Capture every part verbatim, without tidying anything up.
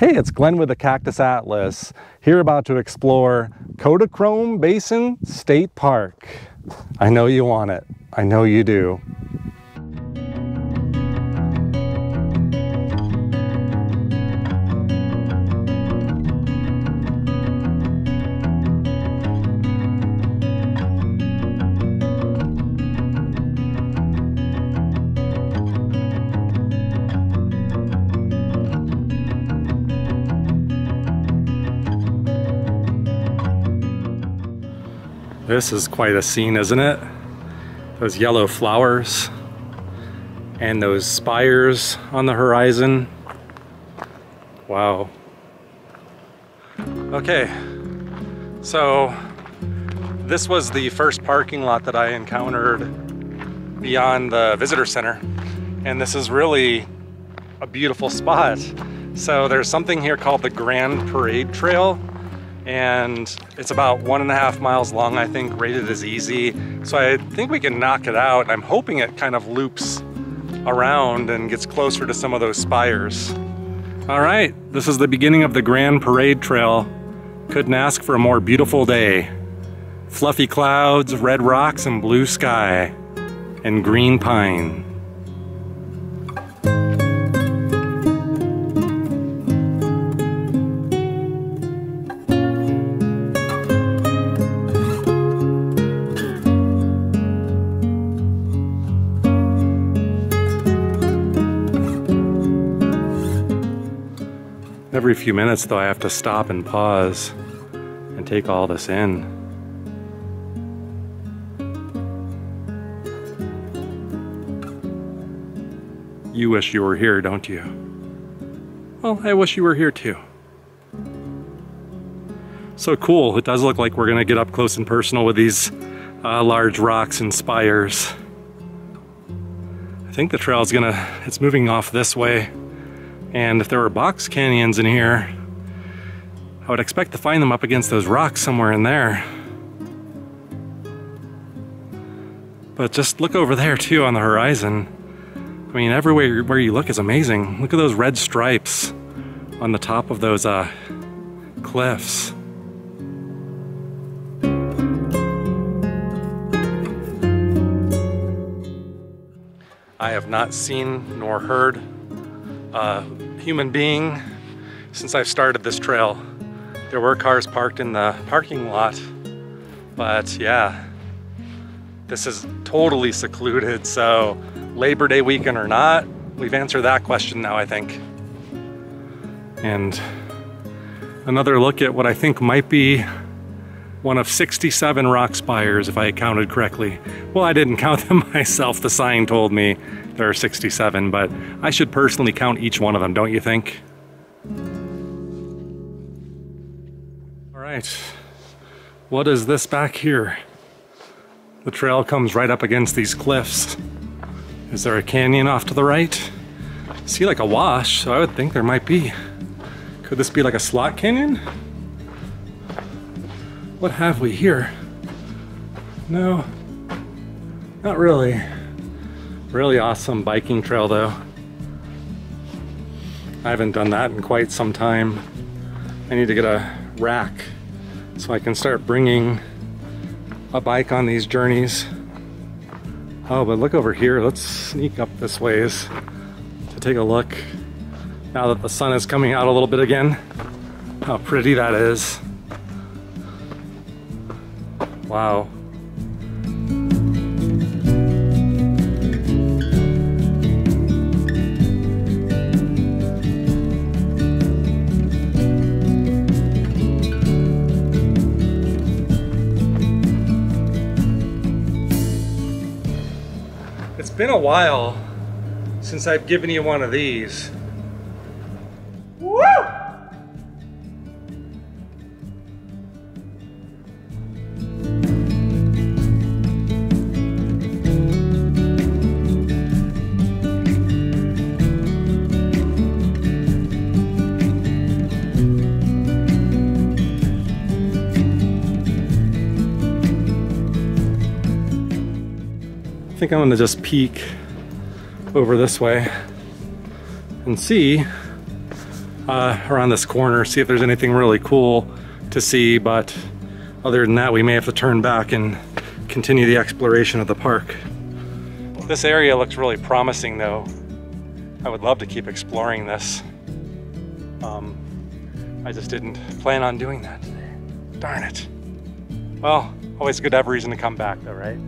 Hey, it's Glenn with the Cactus Atlas, here about to explore Kodachrome Basin State Park. I know you want it. I know you do. This is quite a scene, isn't it? Those yellow flowers and those spires on the horizon. Wow. Okay, so this was the first parking lot that I encountered beyond the visitor center. And this is really a beautiful spot. So there's something here called the Grand Parade Trail. And it's about one and a half miles long, I think, rated as easy. So I think we can knock it out, and I'm hoping it kind of loops around and gets closer to some of those spires. All right, this is the beginning of the Grand Parade Trail. Couldn't ask for a more beautiful day. Fluffy clouds, red rocks, and blue sky, and green pine. Every few minutes though, I have to stop and pause and take all this in. You wish you were here, don't you? Well, I wish you were here too. So cool, it does look like we're gonna get up close and personal with these uh, large rocks and spires. I think the trail is gonna, it's moving off this way. And if there were box canyons in here, I would expect to find them up against those rocks somewhere in there. But just look over there too on the horizon. I mean, everywhere where you look is amazing. Look at those red stripes on the top of those uh, cliffs. I have not seen nor heard Uh, human being since I've started this trail. There were cars parked in the parking lot, but yeah, this is totally secluded. So Labor Day weekend or not, we've answered that question now, I think. And another look at what I think might be one of sixty-seven rock spires, if I counted correctly. Well, I didn't count them myself. The sign told me there are sixty-seven, but I should personally count each one of them, don't you think? All right, what is this back here? The trail comes right up against these cliffs. Is there a canyon off to the right? I see like a wash, so I would think there might be. Could this be like a slot canyon? What have we here? No, not really. Really awesome biking trail though. I haven't done that in quite some time. I need to get a rack so I can start bringing a bike on these journeys. Oh, but look over here. Let's sneak up this ways to take a look. Now that the sun is coming out a little bit again, how pretty that is. Wow. It's been a while since I've given you one of these. Woo! I think I'm gonna just peek over this way and see uh, around this corner, see if there's anything really cool to see, but other than that, we may have to turn back and continue the exploration of the park. This area looks really promising though. I would love to keep exploring this. Um, I just didn't plan on doing that today. Darn it. Well, always good to have a reason to come back though, right?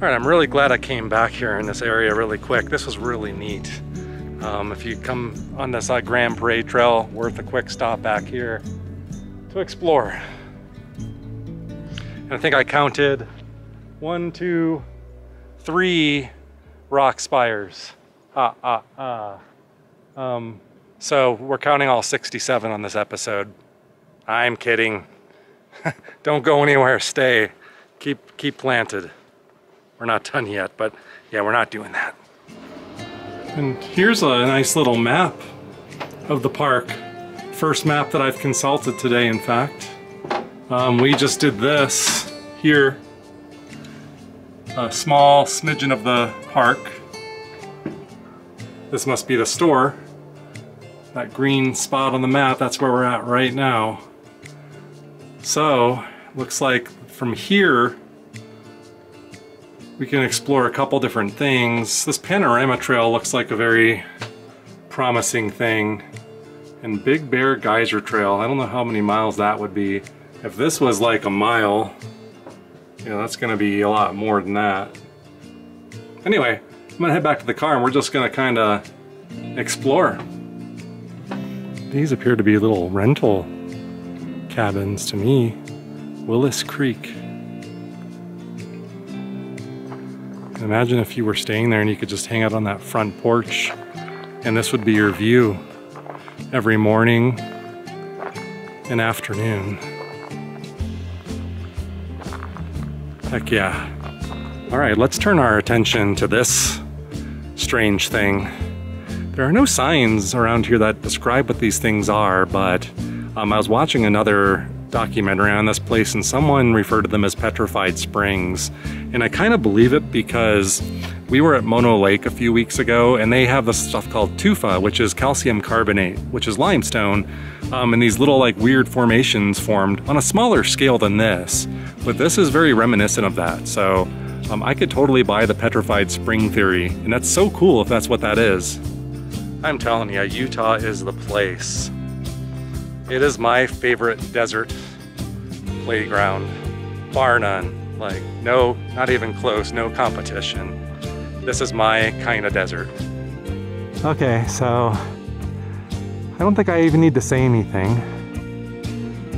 All right, I'm really glad I came back here in this area really quick. This was really neat. Um, if you come on this uh, Grand Parade Trail, worth a quick stop back here to explore. And I think I counted one, two, three rock spires. Ah, ah, ah. Um, so we're counting all sixty-seven on this episode. I'm kidding. Don't go anywhere, stay. Keep, keep planted. We're not done yet, but yeah, we're not doing that. And here's a nice little map of the park. First map that I've consulted today, in fact. Um, we just did this here. A small smidgen of the park. This must be the store. That green spot on the map, that's where we're at right now. So, looks like from here, we can explore a couple different things. This panorama trail looks like a very promising thing. And Big Bear Geyser Trail, I don't know how many miles that would be. If this was like a mile, you know, that's gonna be a lot more than that. Anyway, I'm gonna head back to the car and we're just gonna kinda explore. These appear to be little rental cabins to me. Willis Creek. Imagine if you were staying there and you could just hang out on that front porch and this would be your view every morning and afternoon. Heck yeah. All right, let's turn our attention to this strange thing. There are no signs around here that describe what these things are, but um, I was watching another documentary on this place and someone referred to them as petrified springs, and I kind of believe it because we were at Mono Lake a few weeks ago and they have this stuff called tufa, which is calcium carbonate, which is limestone, um, and these little like weird formations formed on a smaller scale than this, but this is very reminiscent of that. So um, I could totally buy the petrified spring theory, and that's so cool if that's what that is. I'm telling you, Utah is the place. It is my favorite desert playground, bar none. Like, no, not even close, no competition. This is my kind of desert. Okay, so I don't think I even need to say anything.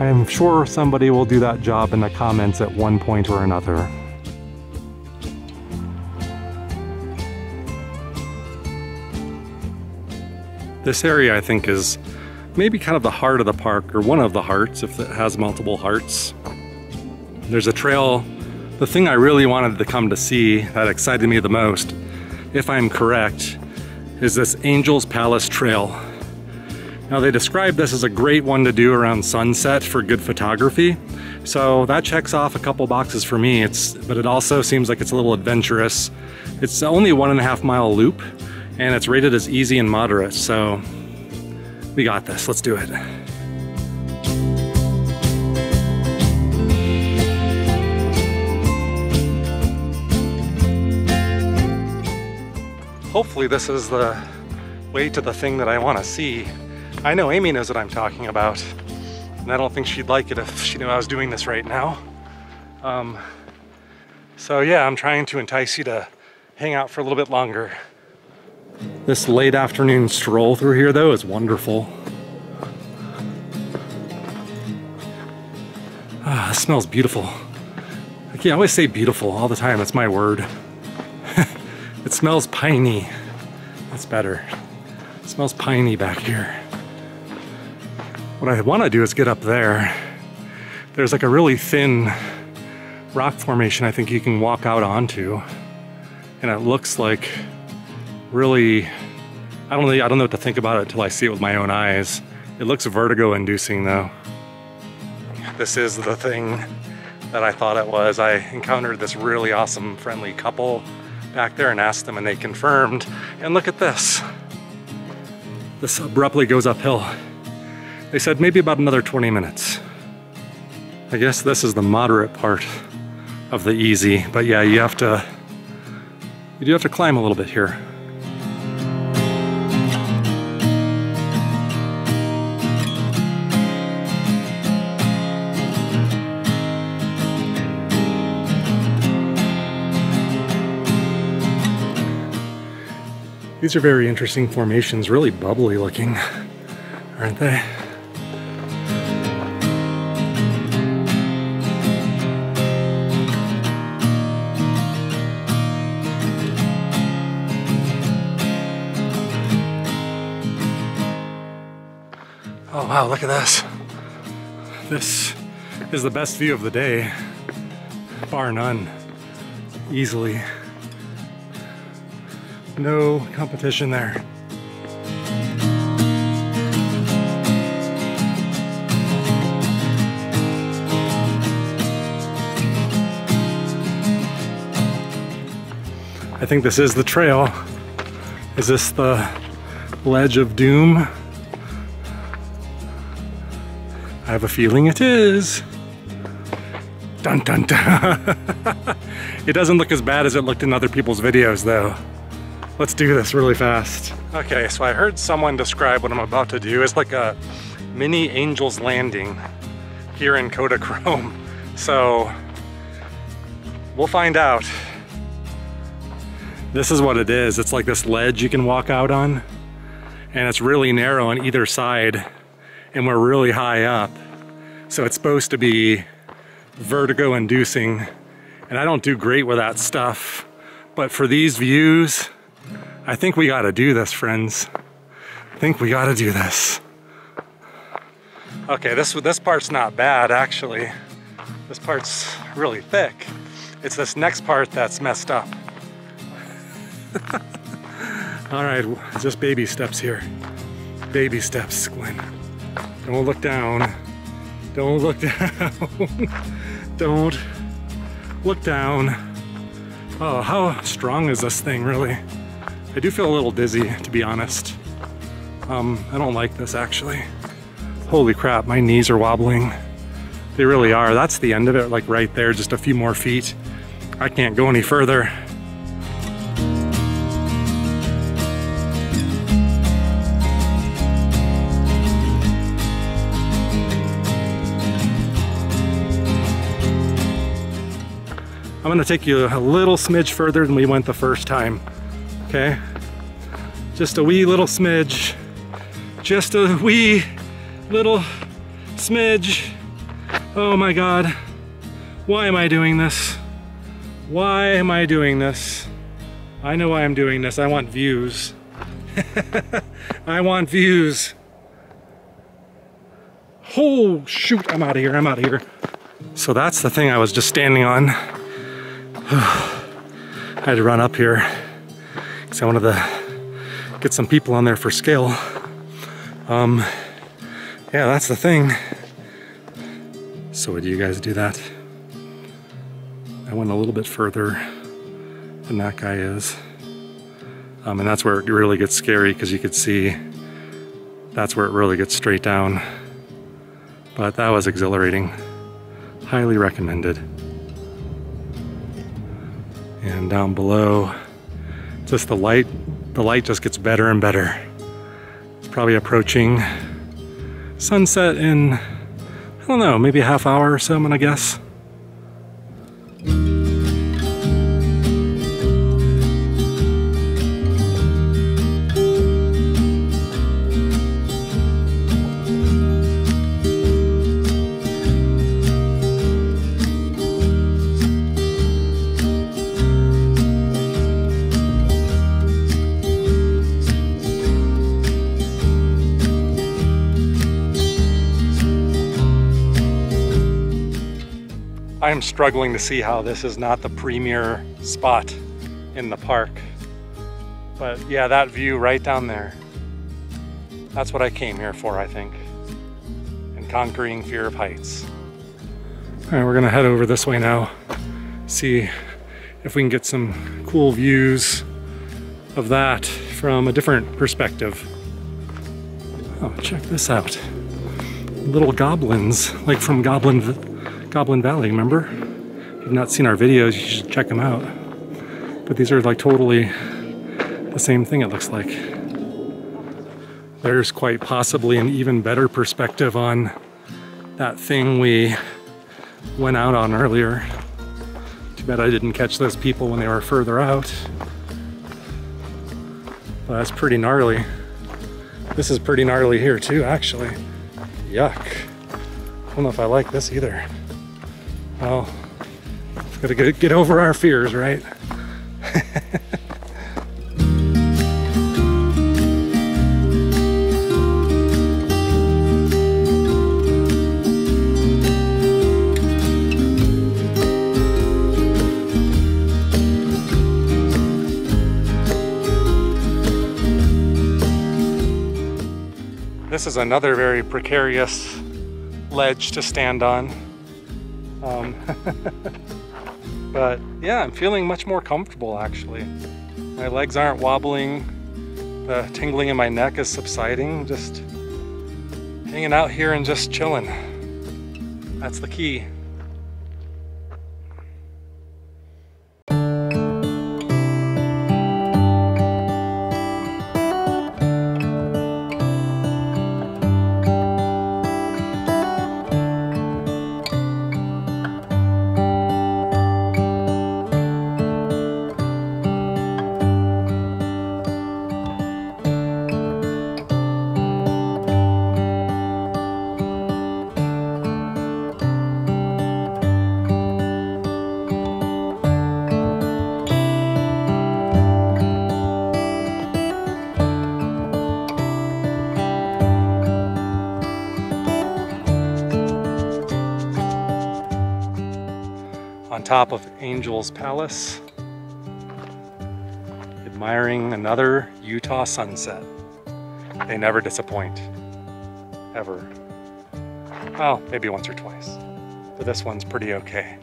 I'm sure somebody will do that job in the comments at one point or another. This area, I think, is maybe kind of the heart of the park, or one of the hearts if it has multiple hearts. There's a trail. The thing I really wanted to come to see that excited me the most, if I'm correct, is this Angel's Palace Trail. Now they describe this as a great one to do around sunset for good photography. So that checks off a couple boxes for me, it's, but it also seems like it's a little adventurous. It's only a one and a half mile loop and it's rated as easy and moderate. So we got this, let's do it. Hopefully this is the way to the thing that I want to see. I know Amy knows what I'm talking about, and I don't think she'd like it if she knew I was doing this right now. Um, so yeah, I'm trying to entice you to hang out for a little bit longer. This late afternoon stroll through here, though, is wonderful. Ah, it smells beautiful. I can't always say beautiful all the time, it's my word. It smells piney. That's better. It smells piney back here. What I want to do is get up there. There's like a really thin rock formation I think you can walk out onto, and it looks like really, I don't really, I don't know what to think about it until I see it with my own eyes. It looks vertigo-inducing though. This is the thing that I thought it was. I encountered this really awesome friendly couple back there and asked them, and they confirmed. And look at this. This abruptly goes uphill. They said maybe about another twenty minutes. I guess this is the moderate part of the easy, but yeah, you have to, you do have to climb a little bit here. These are very interesting formations, really bubbly looking, aren't they? Oh wow, look at this. This is the best view of the day, bar none, easily. No competition there. I think this is the trail. Is this the ledge of doom? I have a feeling it is. Dun dun dun. It doesn't look as bad as it looked in other people's videos though. Let's do this really fast. Okay, so I heard someone describe what I'm about to do as like a mini Angels Landing here in Kodachrome. So we'll find out. This is what it is. It's like this ledge you can walk out on, and it's really narrow on either side, and we're really high up. So it's supposed to be vertigo inducing, and I don't do great with that stuff, but for these views, I think we gotta do this, friends. I think we gotta do this. Okay, this, this part's not bad, actually. This part's really thick. It's this next part that's messed up. All right, just baby steps here. Baby steps, Glenn. Don't look down. Don't look down. Don't look down. Oh, how strong is this thing, really? I do feel a little dizzy, to be honest. Um, I don't like this, actually. Holy crap, my knees are wobbling. They really are. That's the end of it, like right there, just a few more feet. I can't go any further. I'm gonna take you a little smidge further than we went the first time. Okay, just a wee little smidge, just a wee little smidge. Oh my God, why am I doing this? Why am I doing this? I know why I'm doing this. I want views. I want views. Oh shoot, I'm out of here, I'm out of here. So that's the thing I was just standing on. I had to run up here. I wanted to get some people on there for scale. Um, yeah, that's the thing. So would you guys do that? I went a little bit further than that guy is. Um, and that's where it really gets scary, because you could see that's where it really gets straight down. But that was exhilarating. Highly recommended. And down below, just the light, the light just gets better and better. It's probably approaching sunset in, I don't know, maybe a half hour or so, I'm gonna guess. I am struggling to see how this is not the premier spot in the park. But yeah, that view right down there. That's what I came here for, I think. And conquering fear of heights. All right, we're gonna head over this way now. See if we can get some cool views of that from a different perspective. Oh, check this out. Little goblins, like from Goblin, Goblin Valley, remember? If you've not seen our videos, you should check them out. But these are like totally the same thing, it looks like. There's quite possibly an even better perspective on that thing we went out on earlier. Too bad I didn't catch those people when they were further out. Well, that's pretty gnarly. This is pretty gnarly here too, actually. Yuck. I don't know if I like this either. Well, it's gotta get over our fears, right? This is another very precarious ledge to stand on. Um, but yeah, I'm feeling much more comfortable actually. My legs aren't wobbling, the tingling in my neck is subsiding, just hanging out here and just chilling. That's the key. Top of Angel's Palace, admiring another Utah sunset. They never disappoint, ever. Well, maybe once or twice, but this one's pretty okay.